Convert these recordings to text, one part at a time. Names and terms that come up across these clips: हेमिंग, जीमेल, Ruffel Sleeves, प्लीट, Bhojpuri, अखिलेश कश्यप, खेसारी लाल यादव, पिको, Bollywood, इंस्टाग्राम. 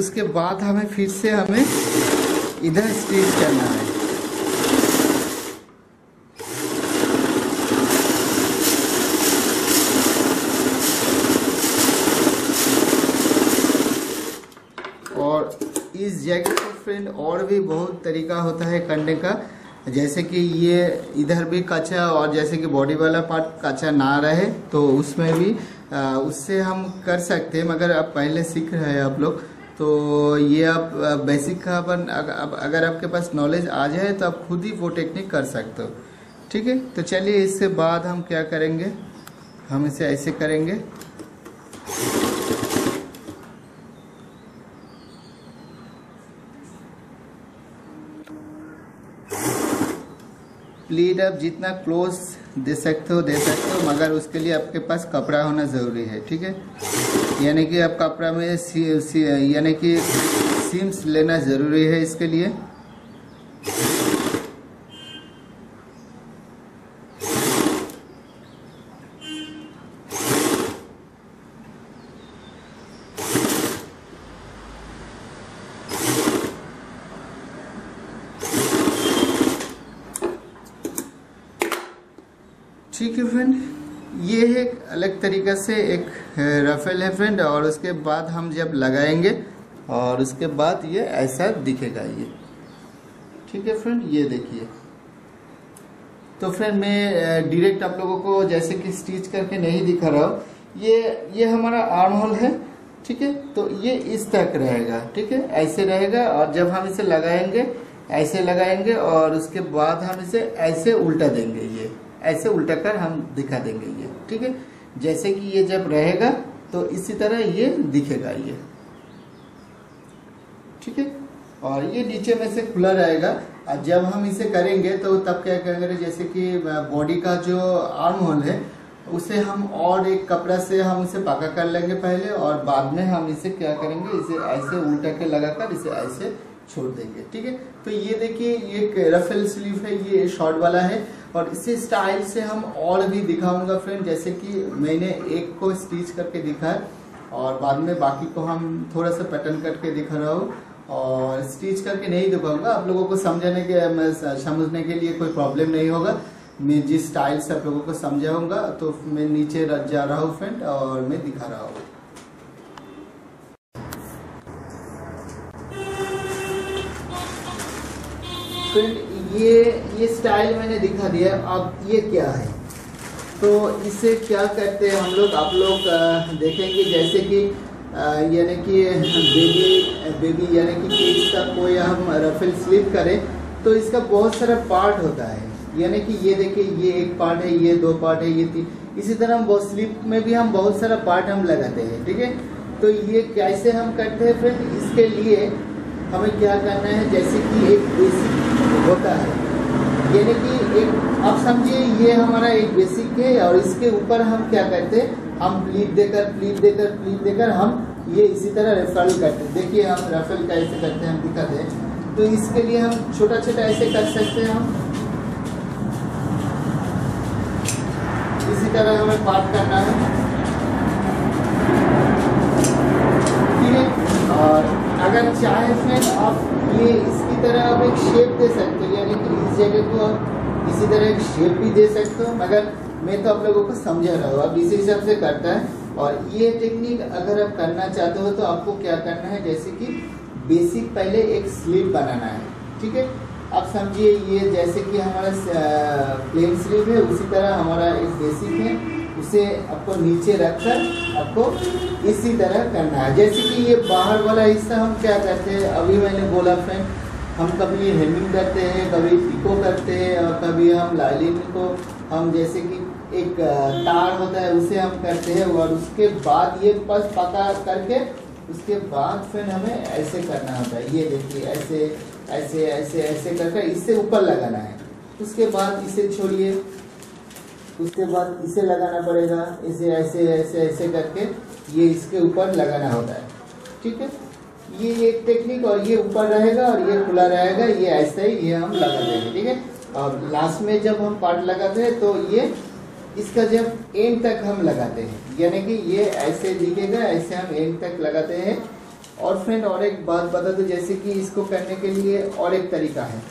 उसके बाद हमें फिर से हमें इधर स्टिच करना है। और इस जैकेट का फ्रेंड और भी बहुत तरीका होता है करने का, जैसे कि ये इधर भी कच्चा और जैसे कि बॉडी वाला पार्ट कच्चा ना रहे तो उसमें भी उससे हम कर सकते हैं। मगर आप पहले सीख रहे हैं आप लोग तो ये आप बेसिक का अपन अगर आपके पास नॉलेज आ जाए तो आप खुद ही वो टेक्निक कर सकते हो, ठीक है। तो चलिए इसके बाद हम क्या करेंगे, हम इसे ऐसे करेंगे प्लीट आप जितना क्लोज दे सकते हो दे सकते हो, मगर उसके लिए आपके पास कपड़ा होना ज़रूरी है, ठीक है। यानी कि आप कपड़ा में यानी कि सीम्स लेना ज़रूरी है इसके लिए। ठीक है फ्रेंड, ये है एक अलग तरीका से एक रफेल है फ्रेंड। और उसके बाद हम जब लगाएंगे और उसके बाद ये ऐसा दिखेगा ये, ठीक है फ्रेंड। ये देखिए तो फ्रेंड मैं डायरेक्ट आप लोगों को जैसे कि स्टिच करके नहीं दिखा रहा हूँ। ये हमारा आर्म होल है, ठीक है। तो ये इस तक रहेगा, ठीक है, ऐसे रहेगा। और जब हम इसे लगाएंगे ऐसे लगाएंगे और उसके बाद हम इसे ऐसे उल्टा देंगे, ये ऐसे उल्टा कर हम दिखा देंगे ये, ठीक है। जैसे कि ये जब रहेगा तो इसी तरह ये दिखेगा ये, ठीक है। और ये नीचे में से खुला रहेगा और जब हम इसे करेंगे तो तब क्या करेंगे, जैसे कि बॉडी का जो आर्म होल है उसे हम और एक कपड़ा से हम उसे पका कर लेंगे पहले और बाद में हम इसे क्या करेंगे, इसे ऐसे उल्टा के लगा कर इसे ऐसे छोड़ देंगे, ठीक है। तो ये देखिए ये रफेल स्लीव है, ये शॉर्ट वाला है। और इसी स्टाइल से हम और भी दिखाऊंगा फ्रेंड, जैसे कि मैंने एक को स्टिच करके दिखाया और बाद में बाकी को हम थोड़ा सा पैटर्न करके दिखा रहा हूँ और स्टिच करके नहीं दिखाऊंगा। आप लोगों को समझने के लिए कोई प्रॉब्लम नहीं होगा। मैं जिस स्टाइल से आप लोगों को समझाऊंगा तो मैं नीचे जा रहा हूँ फ्रेंड और मैं दिखा रहा हूँ। फ्रेंड ये स्टाइल मैंने दिखा दिया, अब ये क्या है तो इसे क्या करते हैं हम लोग, आप लोग देखेंगे जैसे कि यानी कि बेबी यानी कि किड्स का कोई हम रफेल स्लीव करें तो इसका बहुत सारा पार्ट होता है। यानी कि ये देखिए ये एक पार्ट है, ये दो पार्ट है, ये तीन, इसी तरह हम बहुत स्लीव में भी हम बहुत सारा पार्ट हम लगाते हैं, ठीक है। तो ये कैसे हम करते हैं फ्रेंड, इसके लिए हमें क्या करना है, जैसे कि एक बेसिक होता है यानी कि एक आप समझिए ये हमारा एक बेसिक है और इसके ऊपर हम क्या करते हैं, हम प्लीट देकर हम ये इसी तरह रफल करते हैं। देखिए हम रफल कैसे करते हैं हम दिखाते हैं। तो इसके लिए हम छोटा छोटा ऐसे कर सकते हैं, हम इसी तरह हमें पार्ट करना है, ठीक है। और अगर चाहे फ्रेंड आप ये इसकी तरह आप एक शेप दे सकते हो, यानी कि इस जगह को आप इसी तरह एक शेप भी दे सकते हो। मगर मैं तो आप लोगों को समझा रहा हूँ, आप इसी हिसाब से करता है। और ये टेक्निक अगर आप करना चाहते हो तो आपको क्या करना है, जैसे कि बेसिक पहले एक स्लीव बनाना है, ठीक है। आप समझिए ये जैसे कि हमारा प्लेन स्लीव है उसी तरह हमारा एक बेसिक है, उसे आपको नीचे रखकर आपको इसी तरह करना है। जैसे कि ये बाहर वाला हिस्सा हम क्या करते हैं, अभी मैंने बोला फ्रेंड हम कभी हेमिंग करते हैं, कभी पिको करते हैं और कभी हम लाइलिन को हम जैसे कि एक तार होता है उसे हम करते हैं। और उसके बाद ये बस पका करके उसके बाद फिर हमें ऐसे करना होता है। ये देखिए ऐसे ऐसे ऐसे ऐसे करके इससे ऊपर लगाना है, उसके बाद इसे छोड़िए, उसके बाद इसे लगाना पड़ेगा, इसे ऐसे ऐसे ऐसे करके ये इसके ऊपर लगाना होता है, ठीक है। ये एक टेक्निक और ये ऊपर रहेगा और ये खुला रहेगा, ये ऐसे ही ये हम लगा देंगे, ठीक है। और लास्ट में जब हम पार्ट लगाते हैं तो ये इसका जब एंड तक हम लगाते हैं, यानी कि ये ऐसे दिखेगा, ऐसे हम एंड तक लगाते हैं। और फ्रेंड और एक बात बता दो, जैसे कि इसको करने के लिए और एक तरीका है,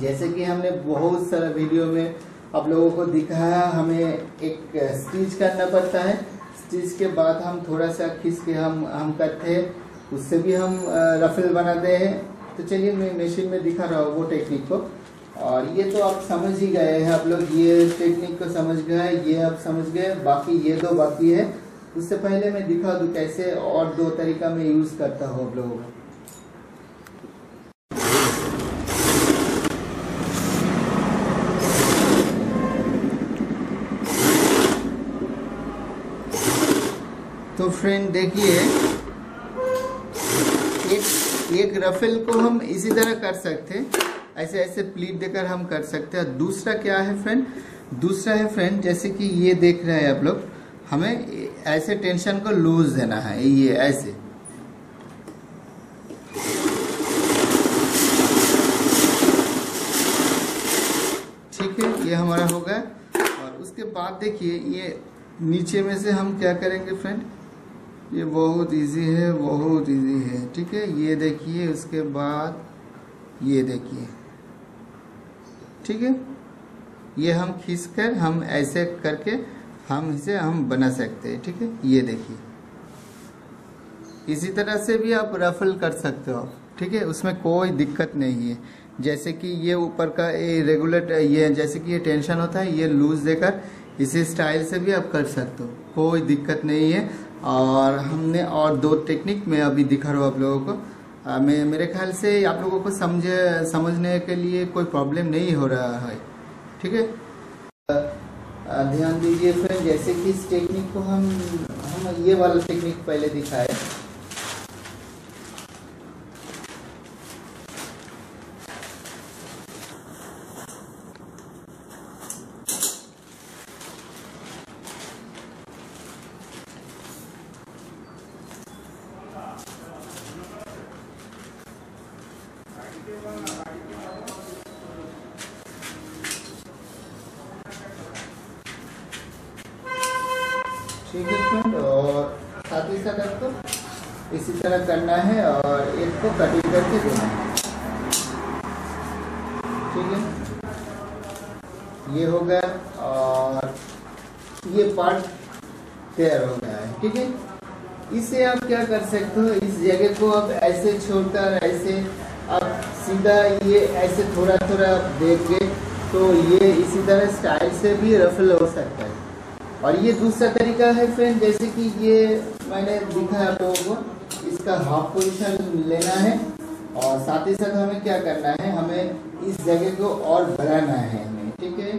जैसे कि हमने बहुत सारा वीडियो में आप लोगों को दिखाया, हमें एक स्टिच करना पड़ता है, स्टिच के बाद हम थोड़ा सा खींच के हम करते हैं, उससे भी हम रफल बनाते हैं। तो चलिए मैं मशीन में दिखा रहा हूँ वो टेक्निक को, और ये तो आप समझ ही गए हैं, आप लोग ये टेक्निक को समझ गए, ये आप समझ गए, बाकी ये दो बाकी है। उससे पहले मैं दिखा दूँ कैसे और दो तरीका मैं यूज़ करता हूँ आप लोगों को। तो फ्रेंड देखिए, एक रफेल को हम इसी तरह कर सकते हैं, ऐसे ऐसे प्लीट देकर हम कर सकते हैं। दूसरा क्या है फ्रेंड, दूसरा है फ्रेंड, जैसे कि ये देख रहे हैं आप लोग, हमें ऐसे टेंशन को लूज देना है, ये ऐसे ठीक है, ये हमारा हो गया। और उसके बाद देखिए ये नीचे में से हम क्या करेंगे फ्रेंड, ये बहुत इजी है, बहुत इजी है ठीक है। ये देखिए, उसके बाद ये देखिए ठीक है, ये हम खींच कर हम ऐसे करके हम इसे हम बना सकते हैं ठीक है। ये देखिए, इसी तरह से भी आप रफल कर सकते हो ठीक है, उसमें कोई दिक्कत नहीं है। जैसे कि ये ऊपर का ये रेगुलेट, ये जैसे कि ये टेंशन होता है, ये लूज देकर इसी स्टाइल से भी आप कर सकते हो, कोई दिक्कत नहीं है। और हमने और दो टेक्निक मैं अभी दिखा रहा हूँ आप लोगों को। मैं मेरे ख्याल से आप लोगों को समझने के लिए कोई प्रॉब्लम नहीं हो रहा है ठीक है। ध्यान दीजिए फ्रेंड, जैसे कि इस टेक्निक को हम ये वाला टेक्निक पहले दिखाए, और साथ ही साथ आपको इसी तरह करना है और एक को कटिंग करके देना है ठीक है। ये हो गया और ये पार्ट तैयार हो गया है ठीक है। इसे आप क्या कर सकते हो, इस जगह को आप ऐसे छोड़कर ऐसे आप सीधा ये ऐसे थोड़ा थोड़ा आप देंगे तो ये इसी तरह स्टाइल से भी रफल हो सकता है। और ये दूसरा तरीका है फ्रेंड, जैसे कि ये मैंने दिखाया आप लोगों को, इसका हाफ पोजीशन लेना है और साथ ही साथ हमें क्या करना है, हमें इस जगह को और बढ़ाना है हमें ठीक है।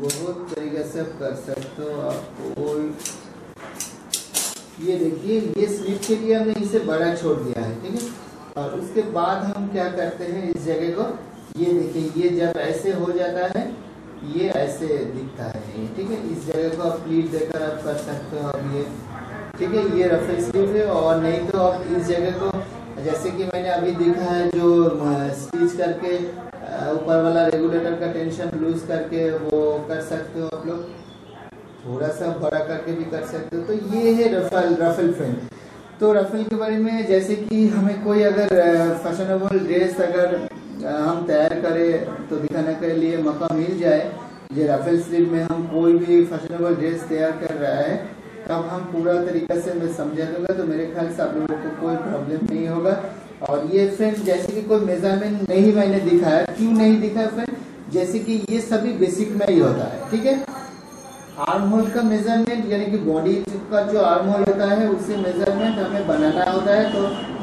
बहुत तरीके से आप कर सकते हो आपको। ये देखिए, ये स्लिप के लिए हमने इसे बड़ा छोड़ दिया है ठीक है। और उसके बाद हम क्या करते हैं, इस जगह को ये देखिए, ये जब ऐसे हो जाता है ये ऐसे दिखता है ठीक है। इस जगह को आप प्लीट देकर आप कर सकते हो अब ये ठीक है, ये रफल स्लीव है। और नहीं तो आप इस जगह को जैसे कि मैंने अभी देखा है, जो स्टिच करके ऊपर वाला रेगुलेटर का टेंशन लूज करके वो कर सकते हो आप लोग, थोड़ा सा बड़ा करके भी कर सकते हो। तो ये है रफल फ्रेंड। तो रफल के बारे में, जैसे कि हमें कोई अगर फैशनेबल ड्रेस अगर हम तैयार करें तो दिखाने के लिए मौका मिल जाए, ये रफल स्लीव में हम कोई भी फैशनेबल ड्रेस तैयार कर रहा है तब हम पूरा तरीका से मैं समझा दूंगा, तो मेरे ख्याल से आप लोगों को कोई प्रॉब्लम नहीं होगा। और ये फ्रेंड जैसे कि कोई मेजरमेंट नहीं मैंने दिखाया, क्यों नहीं दिखाया फ्रेंड, जैसे कि ये सभी बेसिक में ही होता है ठीक है। आर्म होल का मेजरमेंट, यानी कि बॉडी का जो आर्म होल होता है उससे मेजरमेंट हमें बनाना होता है, तो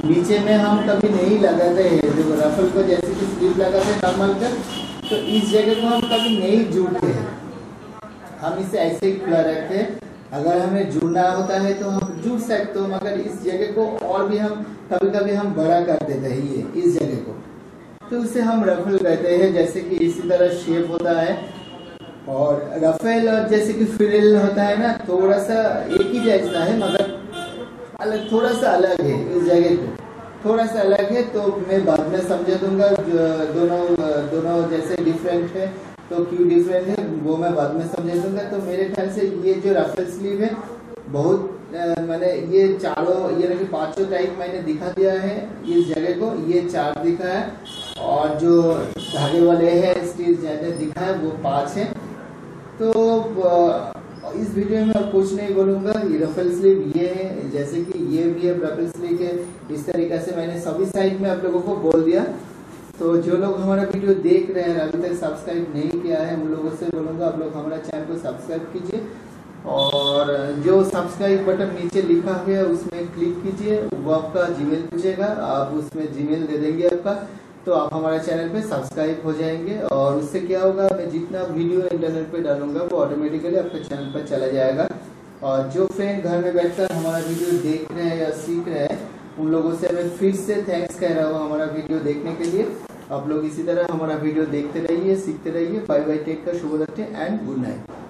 नीचे में हम कभी नहीं लगाते हैं, देखो रफल को जैसे कि स्लीव लगाते हैं नॉर्मल कर, तो इस जगह को हम कभी नहीं जुड़ते हैं, हम इसे ऐसे ही खुला रखते हैं। अगर हमें जुड़ना होता है तो हम जुड़ सकते हो, मगर इस जगह को और भी हम कभी कभी हम बड़ा कर देते हैं ये इस जगह को, तो उसे हम रफल कहते हैं। जैसे कि इसी तरह शेप होता है और रफेल, और जैसे कि फ्रिल होता है ना, थोड़ा सा एक ही जैसा है मगर अलग, थोड़ा सा अलग है इस जगह पे, थोड़ा सा अलग है तो मैं बाद में समझा दूंगा, दोनों जैसे डिफरेंट है तो क्यों डिफरेंट है वो मैं बाद में समझा दूंगा। तो मेरे ख्याल से ये जो रफल स्लीव है बहुत मैंने ये चारों ये पांचों टाइप मैंने दिखा दिया है इस जगह को, ये चार दिखा है और जो धागे वाले है स्टील जैसे दिखा है वो पांच है। तो इस वीडियो में कुछ नहीं बोलूंगा। ये रफल स्लीव ये है, जैसे कि ये भी है रफल स्लीव है, इस तरीके से मैंने सभी साइड में आप लोगों को बोल दिया। तो जो लोग हमारा वीडियो देख रहे हैं अभी तक सब्सक्राइब नहीं किया है उन लोगों से बोलूंगा आप लोग हमारा चैनल को सब्सक्राइब कीजिए और जो सब्सक्राइब बटन नीचे लिखा हुआ है उसमें क्लिक कीजिए। वो आपका जीमेल पूछेगा, आप उसमें जीमेल दे देंगे आपका, तो आप हमारे चैनल पे सब्सक्राइब हो जाएंगे और उससे क्या होगा मैं जितना वीडियो इंटरनेट पे डालूंगा वो ऑटोमेटिकली आपके चैनल पर चला जाएगा। और जो फ्रेंड घर में बैठकर हमारा वीडियो देख रहे हैं या सीख रहे हैं उन लोगों से मैं फिर से थैंक्स कह रहा हूँ हमारा वीडियो देखने के लिए। आप लोग इसी तरह हमारा वीडियो देखते रहिए, सीखते रहिए। बाय बाय, टेक केयर, शुभ रात्रि एंड गुड नाइट।